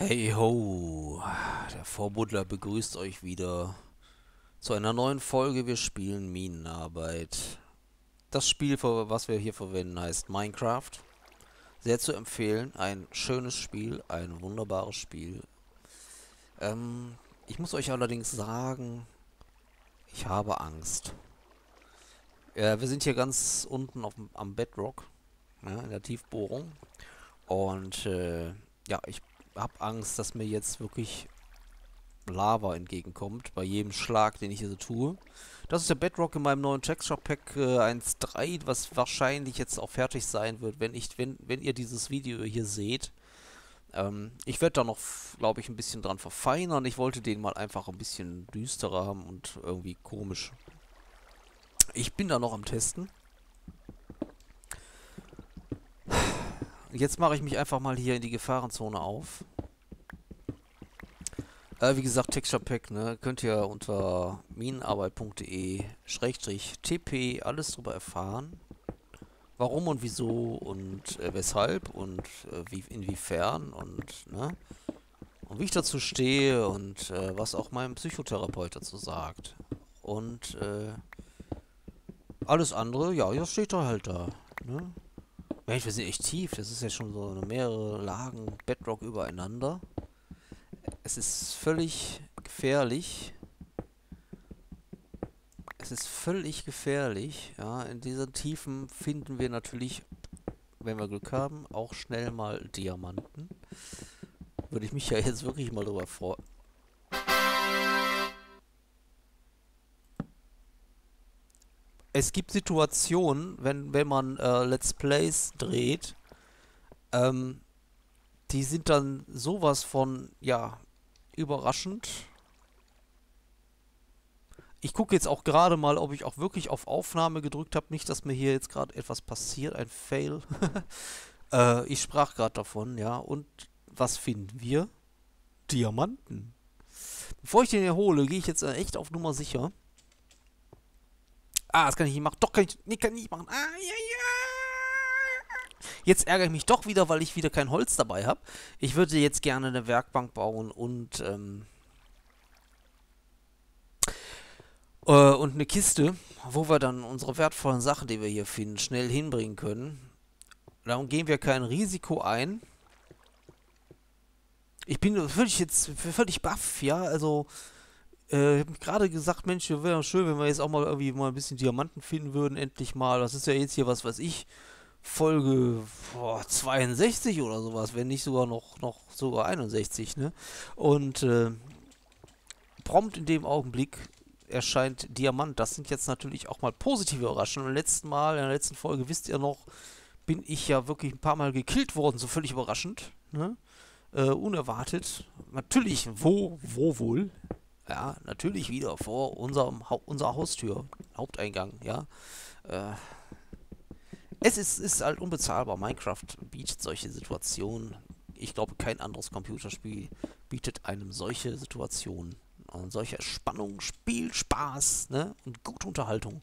Hey ho, der Vorbuddler begrüßt euch wieder zu einer neuen Folge. Wir spielen Minenarbeit. Das Spiel, was wir hier verwenden, heißt Minecraft. Sehr zu empfehlen, ein schönes Spiel, ein wunderbares Spiel. Ich muss euch allerdings sagen, ich habe Angst. Wir sind hier ganz unten am Bedrock, ja, in der Tiefbohrung. Und ja, ich habe Angst, dass mir jetzt wirklich Lava entgegenkommt, bei jedem Schlag, den ich hier so tue. Das ist der Bedrock in meinem neuen Texture Pack 1.3, was wahrscheinlich jetzt auch fertig sein wird, wenn ihr dieses Video hier seht. Ich werde da noch, glaube ich, ein bisschen dran verfeinern. Ich wollte den mal einfach ein bisschen düsterer haben und irgendwie komisch. Ich bin da noch am Testen. Jetzt mache ich mich einfach mal hier in die Gefahrenzone auf. Wie gesagt, Texture Pack, ne? Könnt ihr unter minenarbeit.de/tp alles drüber erfahren. Warum und wieso und weshalb und inwiefern und, ne? Und wie ich dazu stehe und was auch mein Psychotherapeut dazu sagt. Und alles andere, ja, das steht da halt da, ne? Mensch, wir sind echt tief. Das ist ja schon so mehrere Lagen Bedrock übereinander. Es ist völlig gefährlich. Es ist völlig gefährlich. Ja, in diesen Tiefen finden wir natürlich, wenn wir Glück haben, auch schnell mal Diamanten. Würde ich mich ja jetzt wirklich mal drüber freuen. Es gibt Situationen, wenn man Let's Plays dreht, die sind dann sowas von, ja, überraschend. Ich gucke jetzt auch gerade mal, ob ich auch wirklich auf Aufnahme gedrückt habe. Nicht, dass mir hier jetzt gerade etwas passiert, ein Fail. Ich sprach gerade davon, ja. Und was finden wir? Diamanten. Bevor ich den hier hole, gehe ich jetzt echt auf Nummer sicher. Ah, das kann ich nicht machen. Doch, kann ich... Nee, kann ich nicht machen. Ah, ja. Jetzt ärgere ich mich doch wieder, weil ich wieder kein Holz dabei habe. Ich würde jetzt gerne eine Werkbank bauen und eine Kiste, wo wir dann unsere wertvollen Sachen, die wir hier finden, schnell hinbringen können. Darum gehen wir kein Risiko ein. Ich bin völlig jetzt völlig baff, ja, also... Ich habe gerade gesagt, Mensch, wäre schön, wenn wir jetzt auch mal irgendwie mal ein bisschen Diamanten finden würden, endlich mal. Das ist ja jetzt hier, was weiß ich, Folge 62 oder sowas, wenn nicht sogar noch sogar 61, ne? Und prompt in dem Augenblick erscheint Diamant. Das sind jetzt natürlich auch mal positive Überraschungen. Im letzten Mal, in der letzten Folge, wisst ihr noch, bin ich ja wirklich ein paar Mal gekillt worden, so völlig überraschend, ne? Unerwartet. Natürlich, wo wohl? Ja, natürlich wieder vor unserer Haustür, Haupteingang, ja. Es ist halt unbezahlbar. Minecraft bietet solche Situationen. Ich glaube, kein anderes Computerspiel bietet einem solche Situationen. Und solche Spannung, Spiel, Spaß, ne? Und gute Unterhaltung.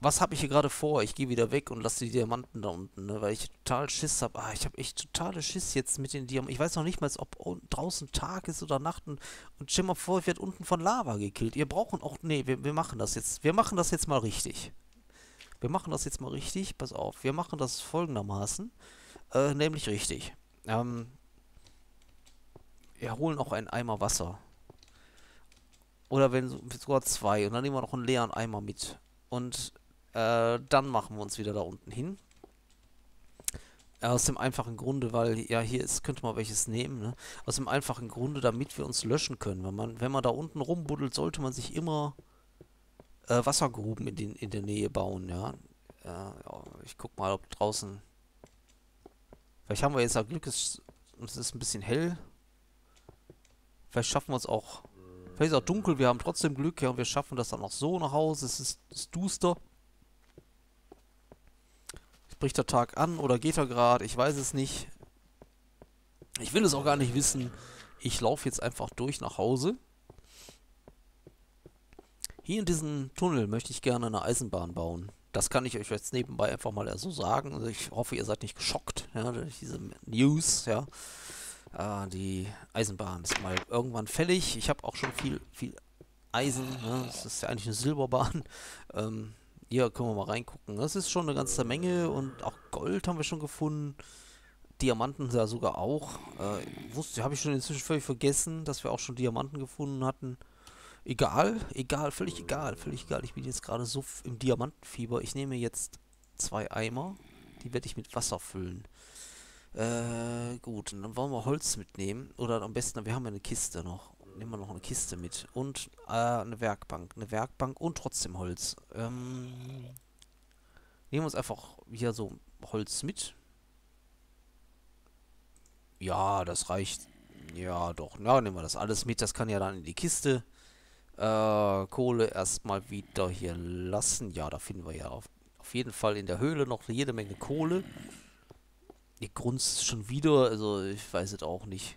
Was habe ich hier gerade vor? Ich gehe wieder weg und lasse die Diamanten da unten, ne? Weil ich total Schiss habe. Ah, ich habe echt totale Schiss jetzt mit den Diamanten. Ich weiß noch nicht mal, ob draußen Tag ist oder Nacht. Und stell mal vor, ich werde unten von Lava gekillt. Wir brauchen auch... Nee, wir machen das jetzt. Wir machen das jetzt mal richtig. Wir machen das jetzt mal richtig. Pass auf. Wir machen das folgendermaßen. Nämlich richtig. Wir holen auch einen Eimer Wasser. Oder wenn sogar zwei. Und dann nehmen wir noch einen leeren Eimer mit. Und... dann machen wir uns wieder da unten hin. Aus dem einfachen Grunde, weil, ja, hier ist, könnte man welches nehmen, ne? Aus dem einfachen Grunde, damit wir uns löschen können. Wenn man da unten rumbuddelt, sollte man sich immer Wassergruben in der Nähe bauen, ja? Ja. Ich guck mal, ob draußen... Vielleicht haben wir jetzt ja Glück, es ist ein bisschen hell. Vielleicht schaffen wir es auch... Vielleicht ist es auch dunkel, wir haben trotzdem Glück, ja, und wir schaffen das dann auch so nach Hause. Es ist duster. Bricht der Tag an oder geht er gerade? Ich weiß es nicht. Ich will es auch gar nicht wissen. Ich laufe jetzt einfach durch nach Hause. Hier in diesem Tunnel möchte ich gerne eine Eisenbahn bauen. Das kann ich euch jetzt nebenbei einfach mal so sagen. Also ich hoffe, ihr seid nicht geschockt, ja, durch diese News, ja. Die Eisenbahn ist mal irgendwann fällig. Ich habe auch schon viel Eisen. Ne? Das ist ja eigentlich eine Silberbahn. Hier können wir mal reingucken. Das ist schon eine ganze Menge. Und auch Gold haben wir schon gefunden. Diamanten da sogar auch. Habe ich schon inzwischen völlig vergessen, dass wir auch schon Diamanten gefunden hatten. Völlig egal. Ich bin jetzt gerade so im Diamantenfieber. Ich nehme jetzt 2 Eimer. Die werde ich mit Wasser füllen. Gut, und dann wollen wir Holz mitnehmen. Oder am besten, wir haben ja eine Kiste noch. Nehmen wir noch eine Kiste mit. Und eine Werkbank. Eine Werkbank und trotzdem Holz. Nehmen wir uns einfach hier so Holz mit. Ja, das reicht. Ja, doch. Na, nehmen wir das alles mit. Das kann ja dann in die Kiste. Kohle erstmal wieder hier lassen. Ja, da finden wir ja auf jeden Fall in der Höhle noch jede Menge Kohle. Ihr grunzt schon wieder, also ich weiß es auch nicht.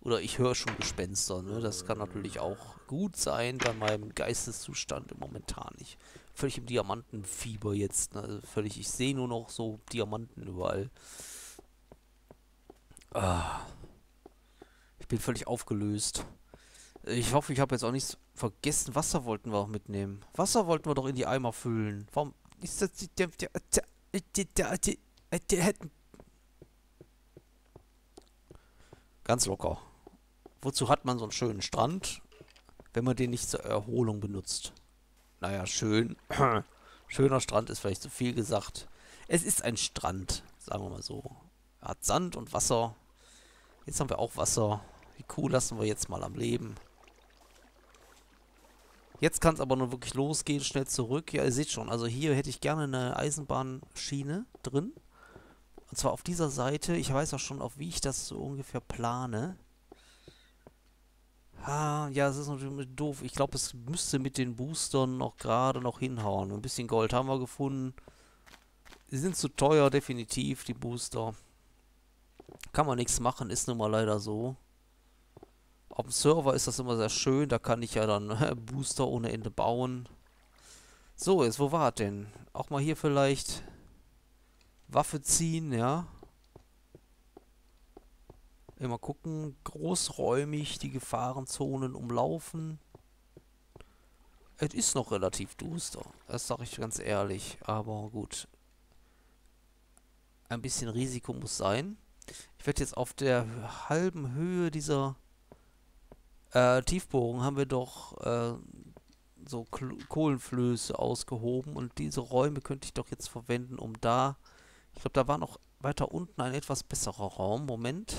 Oder ich höre schon Gespenster, ne? Das kann natürlich auch gut sein bei meinem Geisteszustand momentan. Ich völlig im Diamantenfieber jetzt, ne? Also völlig, ich sehe nur noch so Diamanten überall. Ich bin völlig aufgelöst. Ich hoffe, ich habe jetzt auch nichts vergessen. Wasser wollten wir auch mitnehmen. Wasser wollten wir doch in die Eimer füllen. Warum ist das... Die hätten... Ganz locker. Wozu hat man so einen schönen Strand, wenn man den nicht zur Erholung benutzt? Naja, schön. Schöner Strand ist vielleicht zu viel gesagt. Es ist ein Strand, sagen wir mal so. Er hat Sand und Wasser. Jetzt haben wir auch Wasser. Die Kuh lassen wir jetzt mal am Leben. Jetzt kann es aber nur wirklich losgehen, schnell zurück. Ja, ihr seht schon, also hier hätte ich gerne eine Eisenbahnschiene drin. Und zwar auf dieser Seite, ich weiß auch schon, auf wie ich das so ungefähr plane. Ha, ja, es ist natürlich doof. Ich glaube, es müsste mit den Boostern noch gerade noch hinhauen. Ein bisschen Gold haben wir gefunden. Die sind zu teuer, definitiv, die Booster. Kann man nichts machen, ist nun mal leider so. Auf dem Server ist das immer sehr schön, da kann ich ja dann Booster ohne Ende bauen. So, jetzt, wo war es denn? Auch mal hier vielleicht... Waffe ziehen, ja. Immer gucken. Großräumig die Gefahrenzonen umlaufen. Es ist noch relativ duster. Das sage ich ganz ehrlich. Aber gut. Ein bisschen Risiko muss sein. Ich werde jetzt auf der halben Höhe dieser Tiefbohrung haben wir doch so Kohlenflöße ausgehoben. Und diese Räume könnte ich doch jetzt verwenden, um da... Ich glaube, da war noch weiter unten ein etwas besserer Raum. Moment.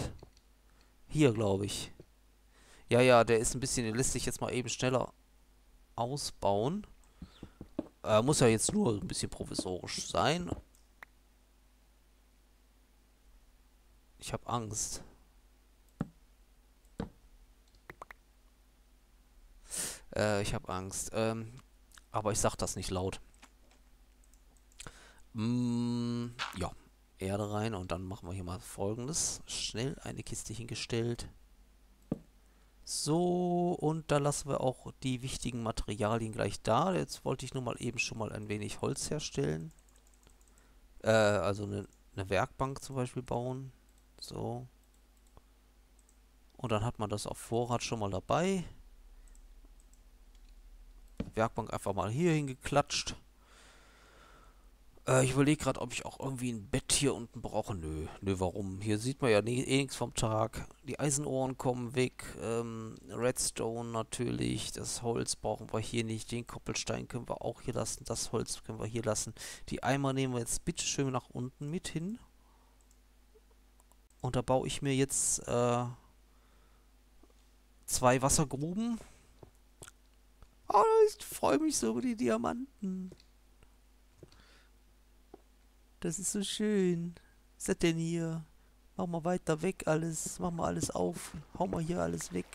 Hier, glaube ich. Ja, ja, der ist ein bisschen... Den lässt sich jetzt mal eben schneller ausbauen. Muss ja jetzt nur ein bisschen provisorisch sein. Ich habe Angst. Aber ich sag das nicht laut. Ja, Erde rein und dann machen wir hier mal Folgendes. Schnell eine Kiste hingestellt. So, und da lassen wir auch die wichtigen Materialien gleich da. Jetzt wollte ich nur mal eben schon mal ein wenig Holz herstellen. Also eine Werkbank zum Beispiel bauen. So. Und dann hat man das auf Vorrat schon mal dabei. Werkbank einfach mal hier hingeklatscht. Ich überlege gerade, ob ich auch irgendwie ein Bett hier unten brauche. Nö, warum? Hier sieht man ja eh nichts vom Tag. Die Eisenohren kommen weg. Redstone natürlich. Das Holz brauchen wir hier nicht. Den Koppelstein können wir auch hier lassen. Das Holz können wir hier lassen. Die Eimer nehmen wir jetzt bitteschön nach unten mit hin. Und da baue ich mir jetzt 2 Wassergruben. Oh, ich freue mich so über die Diamanten. Das ist so schön. Was ist das denn hier? Mach mal weiter weg alles. Mach mal alles auf. Hau mal hier alles weg.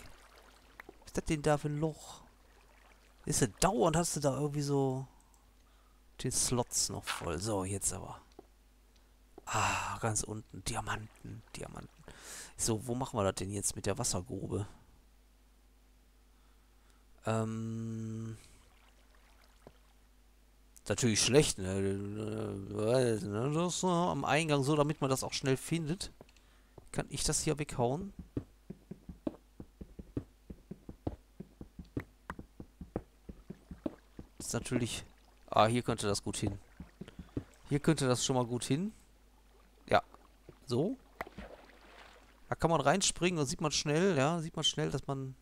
Was ist das denn da für ein Loch? Ist das dauernd? Hast du da irgendwie so den Slots noch voll? So, jetzt aber. Ah, ganz unten. Diamanten. So, wo machen wir das denn jetzt mit der Wassergrube? Natürlich schlecht, ne? Das, ne? Das, am Eingang so, damit man das auch schnell findet. Kann ich das hier weghauen? Das ist natürlich... Ah, hier könnte das gut hin. Hier könnte das schon mal gut hin. Ja. So. Da kann man reinspringen und sieht man schnell, ja, sieht man schnell, dass man...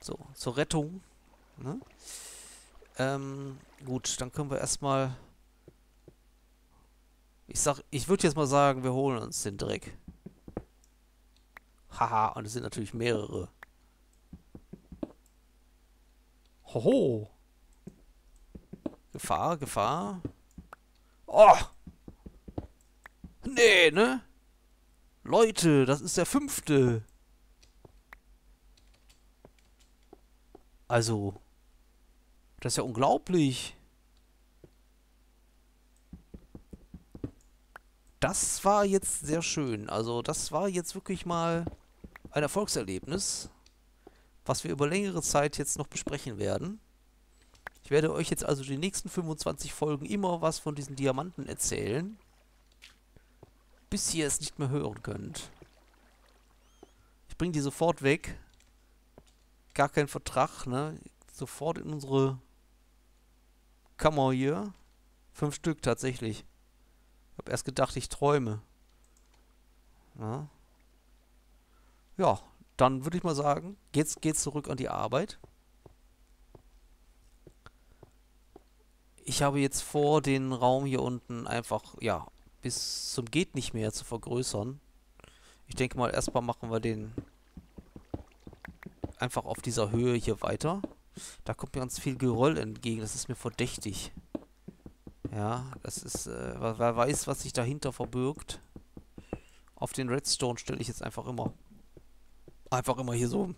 So, zur Rettung. Ne? Gut, dann können wir erstmal... Ich würde jetzt mal sagen, wir holen uns den Dreck. Haha, und es sind natürlich mehrere. Hoho! Gefahr, Gefahr. Oh! Nee, ne? Leute, das ist der 5. Also, das ist ja unglaublich. Das war jetzt sehr schön. Also das war jetzt wirklich mal ein Erfolgserlebnis, was wir über längere Zeit jetzt noch besprechen werden. Ich werde euch jetzt also die nächsten 25 Folgen immer was von diesen Diamanten erzählen, bis ihr es nicht mehr hören könnt. Ich bringe die sofort weg. Gar kein Vertrag, ne? Sofort in unsere Kammer hier. 5 Stück tatsächlich. Ich habe erst gedacht, ich träume. Ja, ja, dann würde ich mal sagen, jetzt geht's zurück an die Arbeit. Ich habe jetzt vor, den Raum hier unten einfach, ja, bis zum geht nicht mehr zu vergrößern. Ich denke mal, erstmal machen wir den einfach auf dieser Höhe hier weiter. Da kommt mir ganz viel Geröll entgegen, das ist mir verdächtig. Ja, das ist, wer weiß, was sich dahinter verbirgt. Auf den Redstone stelle ich jetzt einfach immer hier so,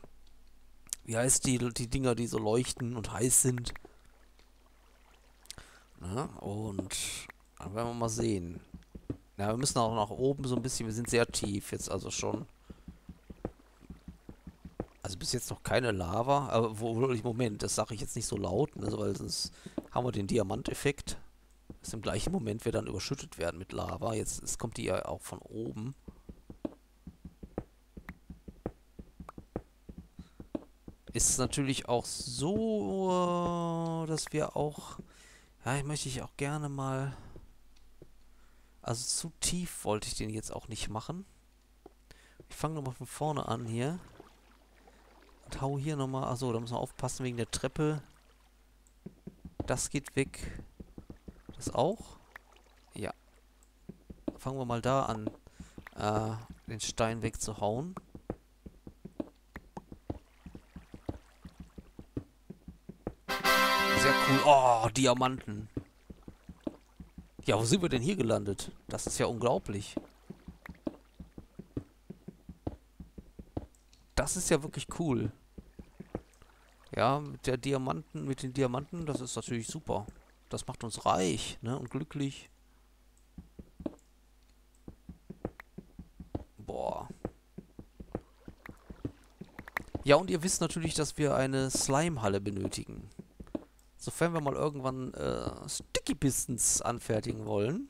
wie heißt die Dinger, die so leuchten und heiß sind. Na, und dann werden wir mal sehen. Ja, wir müssen auch nach oben so ein bisschen, wir sind sehr tief jetzt also schon. Also bis jetzt noch keine Lava, aber Moment, das sage ich jetzt nicht so laut, ne, weil sonst haben wir den Diamanteffekt. Dass im gleichen Moment wir dann überschüttet werden mit Lava. Jetzt kommt die ja auch von oben. Ist natürlich auch so, dass wir auch... Ja, ich möchte ich auch gerne mal... Also zu tief wollte ich den jetzt auch nicht machen. Ich fange nochmal von vorne an hier. Und hau hier nochmal... Achso, da müssen wir aufpassen wegen der Treppe. Das geht weg. Das auch? Ja. Fangen wir mal da an, den Stein wegzuhauen. Sehr cool. Oh, Diamanten. Ja, wo sind wir denn hier gelandet? Das ist ja unglaublich. Das ist ja wirklich cool. Ja, mit den Diamanten, das ist natürlich super. Das macht uns reich, ne? Und glücklich. Boah. Ja, und ihr wisst natürlich, dass wir eine Slime-Halle benötigen. Sofern wir mal irgendwann Sticky-Pistons anfertigen wollen,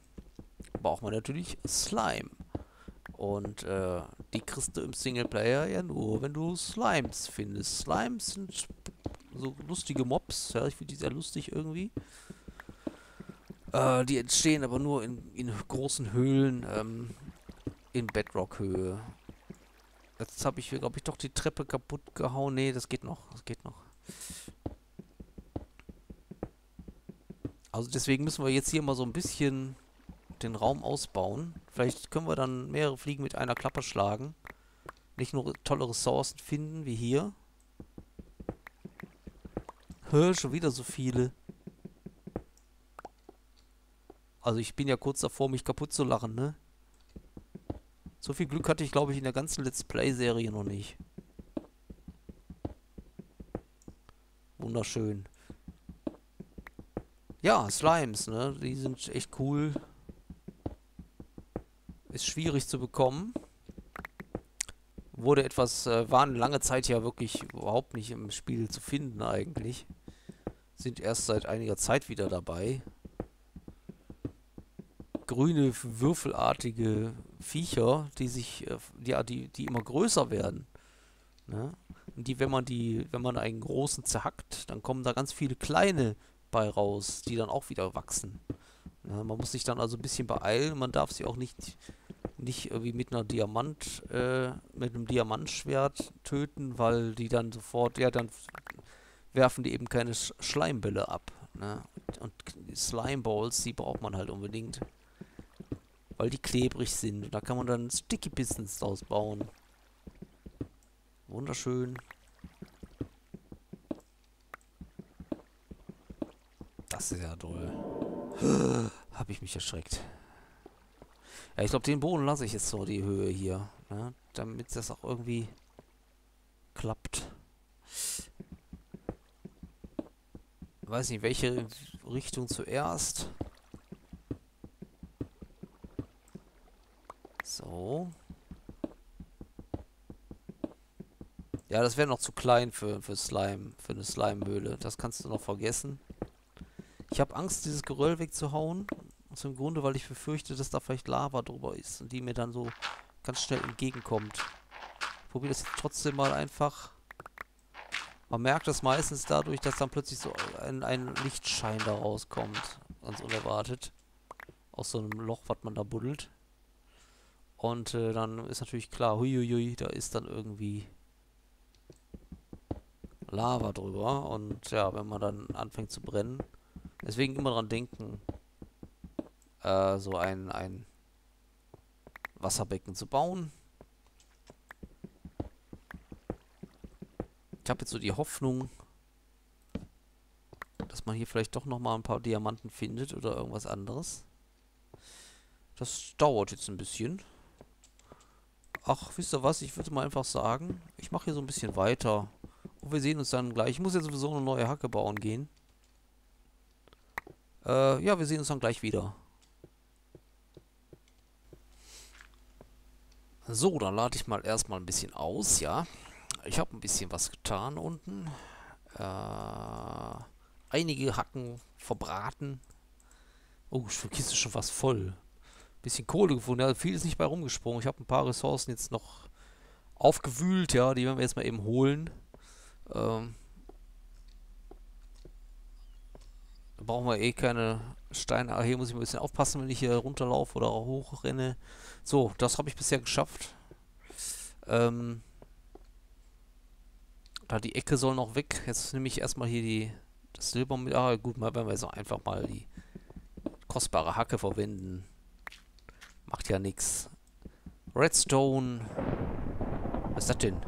braucht man natürlich Slime. Und die kriegst du im Singleplayer ja nur, wenn du Slimes findest. Slimes sind so lustige Mobs. Ja, ich finde die sehr lustig irgendwie. Die entstehen aber nur in großen Höhlen, in Bedrock-Höhe. Jetzt habe ich hier, glaube ich, doch die Treppe kaputt gehauen. Nee, das geht noch, das geht noch. Also deswegen müssen wir jetzt hier mal so ein bisschen den Raum ausbauen. Vielleicht können wir dann mehrere Fliegen mit einer Klappe schlagen. Nicht nur tolle Ressourcen finden, wie hier. Hör, schon wieder so viele. Also ich bin ja kurz davor, mich kaputt zu lachen, ne? So viel Glück hatte ich, glaube ich, in der ganzen Let's Play-Serie noch nicht. Wunderschön. Ja, Slimes, ne? Die sind echt cool. Ist schwierig zu bekommen. Wurde etwas... waren lange Zeit ja wirklich überhaupt nicht im Spiel zu finden eigentlich. Sind erst seit einiger Zeit wieder dabei. Grüne, würfelartige Viecher, die sich, die immer größer werden. Ne? Und die, wenn man einen großen zerhackt, dann kommen da ganz viele kleine bei raus, die dann auch wieder wachsen. Ne? Man muss sich dann also ein bisschen beeilen, man darf sie auch nicht irgendwie mit einer mit einem Diamantschwert töten, weil die dann sofort, ja, dann werfen die eben keine Schleimbälle ab. Ne? Und Slimeballs, die braucht man halt unbedingt, weil die klebrig sind. Und da kann man dann Sticky-Pistons draus bauen. Wunderschön. Das ist ja toll. Habe ich mich erschreckt. Ja, ich glaube, den Boden lasse ich jetzt so, die Höhe hier. Ne? Damit das auch irgendwie klappt. Weiß nicht, welche Richtung zuerst. So. Ja, das wäre noch zu klein für Slime, für eine Slime-Höhle. Das kannst du noch vergessen. Ich habe Angst, dieses Geröll wegzuhauen. Aus dem Grunde, weil ich befürchte, dass da vielleicht Lava drüber ist und die mir dann so ganz schnell entgegenkommt. Ich probiere das jetzt trotzdem mal einfach. Man merkt das meistens dadurch, dass dann plötzlich so ein Lichtschein da rauskommt. Ganz unerwartet. Aus so einem Loch, was man da buddelt. Und dann ist natürlich klar, huiuiui, da ist dann irgendwie Lava drüber und ja, wenn man dann anfängt zu brennen. Deswegen immer dran denken, so ein Wasserbecken zu bauen. Ich habe jetzt so die Hoffnung, dass man hier vielleicht doch nochmal ein paar Diamanten findet oder irgendwas anderes. Das dauert jetzt ein bisschen. Ach, wisst ihr was? Ich würde mal einfach sagen, ich mache hier so ein bisschen weiter. Und wir sehen uns dann gleich. Ich muss jetzt sowieso eine neue Hacke bauen gehen. Ja, wir sehen uns dann gleich wieder. So, dann lade ich mal erstmal ein bisschen aus, ja. Ich habe ein bisschen was getan unten. Einige Hacken verbraten. Oh, die Kiste ist schon fast voll. Bisschen Kohle gefunden, ja, viel ist nicht bei rumgesprungen. Ich habe ein paar Ressourcen jetzt noch aufgewühlt, ja, die werden wir jetzt mal eben holen. Da brauchen wir eh keine Steine. Ah, hier muss ich ein bisschen aufpassen, wenn ich hier runterlaufe oder hochrenne. So, das habe ich bisher geschafft. Da die Ecke soll noch weg. Jetzt nehme ich erstmal hier das Silber mit. Ah, gut, mal werden wir jetzt einfach mal die kostbare Hacke verwenden. Macht ja nichts. Redstone. Was ist das denn?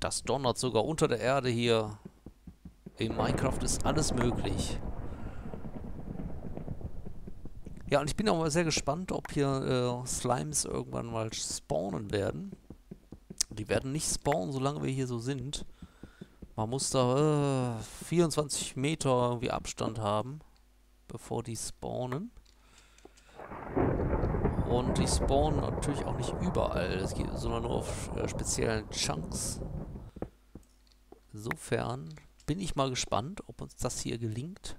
Das donnert sogar unter der Erde hier. In Minecraft ist alles möglich. Ja, und ich bin auch mal sehr gespannt, ob hier Slimes irgendwann mal spawnen werden. Die werden nicht spawnen, solange wir hier so sind. Man muss da 24 Meter irgendwie Abstand haben, bevor die spawnen. Und die spawnen natürlich auch nicht überall, sondern nur auf speziellen Chunks. Insofern bin ich mal gespannt, ob uns das hier gelingt.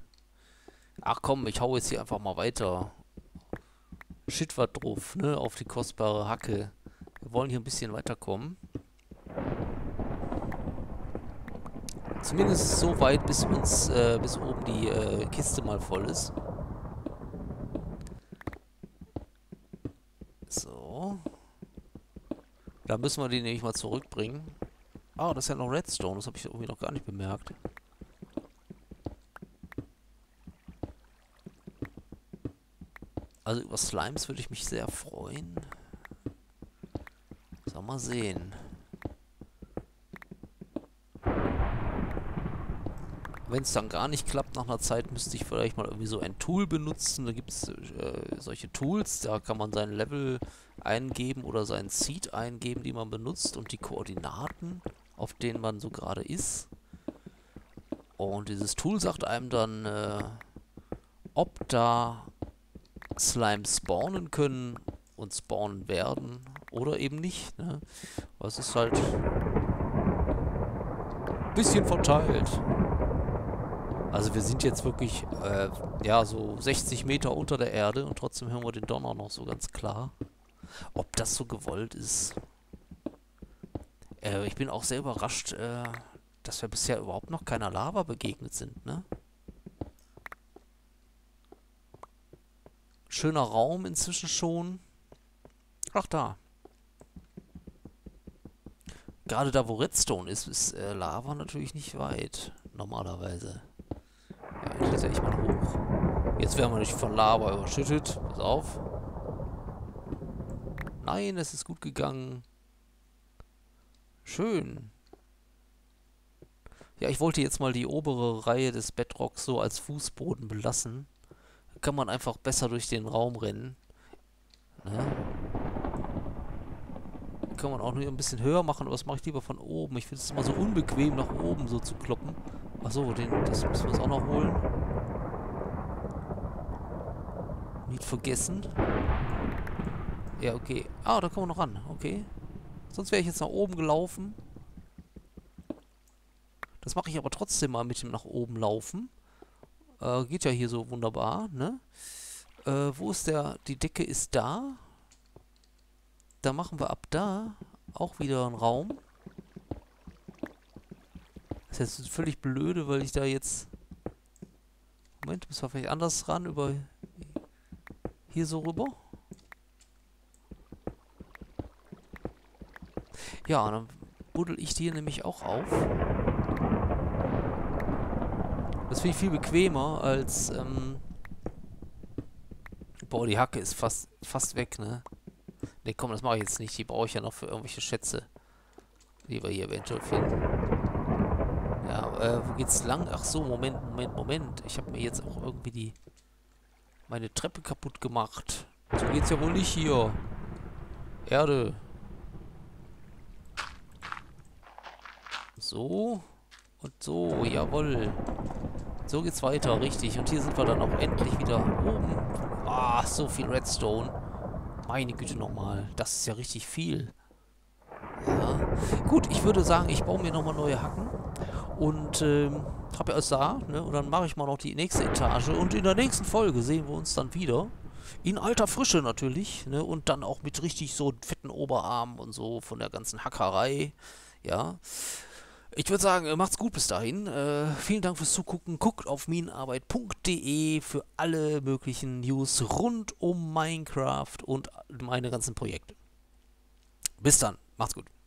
Ach komm, ich hau jetzt hier einfach mal weiter. Shit, was drauf, ne? Auf die kostbare Hacke. Wir wollen hier ein bisschen weiterkommen. Zumindest so weit, bis oben die Kiste mal voll ist. So. Da müssen wir die nämlich mal zurückbringen. Ah, das ist ja noch Redstone. Das habe ich irgendwie noch gar nicht bemerkt. Also über Slimes würde ich mich sehr freuen. Sollen wir mal sehen. Wenn es dann gar nicht klappt nach einer Zeit, müsste ich vielleicht mal irgendwie so ein Tool benutzen. Da gibt es solche Tools, da kann man sein Level eingeben oder sein Seed eingeben, die man benutzt und die Koordinaten, auf denen man so gerade ist. Und dieses Tool sagt einem dann, ob da Slimes spawnen können und spawnen werden oder eben nicht. Ne? Aber es ist halt ein bisschen verteilt. Also wir sind jetzt wirklich, ja, so 60 Meter unter der Erde und trotzdem hören wir den Donner noch so ganz klar. Ob das so gewollt ist. Ich bin auch sehr überrascht, dass wir bisher überhaupt noch keiner Lava begegnet sind, ne? Schöner Raum inzwischen schon. Ach da. Gerade da, wo Redstone ist, ist Lava natürlich nicht weit. Normalerweise. Ja, ich lese echt mal hoch. Jetzt werden wir nicht von Lava überschüttet. Pass auf. Nein, es ist gut gegangen. Schön. Ja, ich wollte jetzt mal die obere Reihe des Bedrocks so als Fußboden belassen. Da kann man einfach besser durch den Raum rennen. Ne? Kann man auch nur ein bisschen höher machen, aber das mache ich lieber von oben. Ich finde es immer so unbequem, nach oben so zu kloppen. Achso, das müssen wir uns auch noch holen. Nicht vergessen. Ja, okay. Ah, da kommen wir noch ran. Okay. Sonst wäre ich jetzt nach oben gelaufen. Das mache ich aber trotzdem mal mit dem nach oben laufen. Geht ja hier so wunderbar, ne? Wo ist der... Die Decke ist da. Da machen wir ab da auch wieder einen Raum. Das ist jetzt völlig blöde, weil ich da jetzt... Moment, müssen wir vielleicht anders ran, über... Hier so rüber. Ja, dann buddel ich die hier nämlich auch auf. Das finde ich viel bequemer als, boah, die Hacke ist fast weg, ne? Ne, komm, das mache ich jetzt nicht. Die brauche ich ja noch für irgendwelche Schätze, die wir hier eventuell finden. Ja, wo geht's lang? Ach so, Moment. Ich habe mir jetzt auch irgendwie meine Treppe kaputt gemacht. So geht's ja wohl nicht hier. Erde. So. Und so, jawohl. So geht's weiter, richtig. Und hier sind wir dann auch endlich wieder oben. Ah, so viel Redstone. Meine Güte nochmal. Das ist ja richtig viel. Ja. Gut, ich würde sagen, ich baue mir nochmal neue Hacken. Und habe ja alles da, ne? Und dann mache ich mal noch die nächste Etage. Und in der nächsten Folge sehen wir uns dann wieder. In alter Frische natürlich, ne? Und dann auch mit richtig so fetten Oberarmen und so von der ganzen Hackerei. Ja. Ich würde sagen, macht's gut bis dahin. Vielen Dank fürs Zugucken. Guckt auf minenarbeit.de für alle möglichen News rund um Minecraft und meine ganzen Projekte. Bis dann. Macht's gut.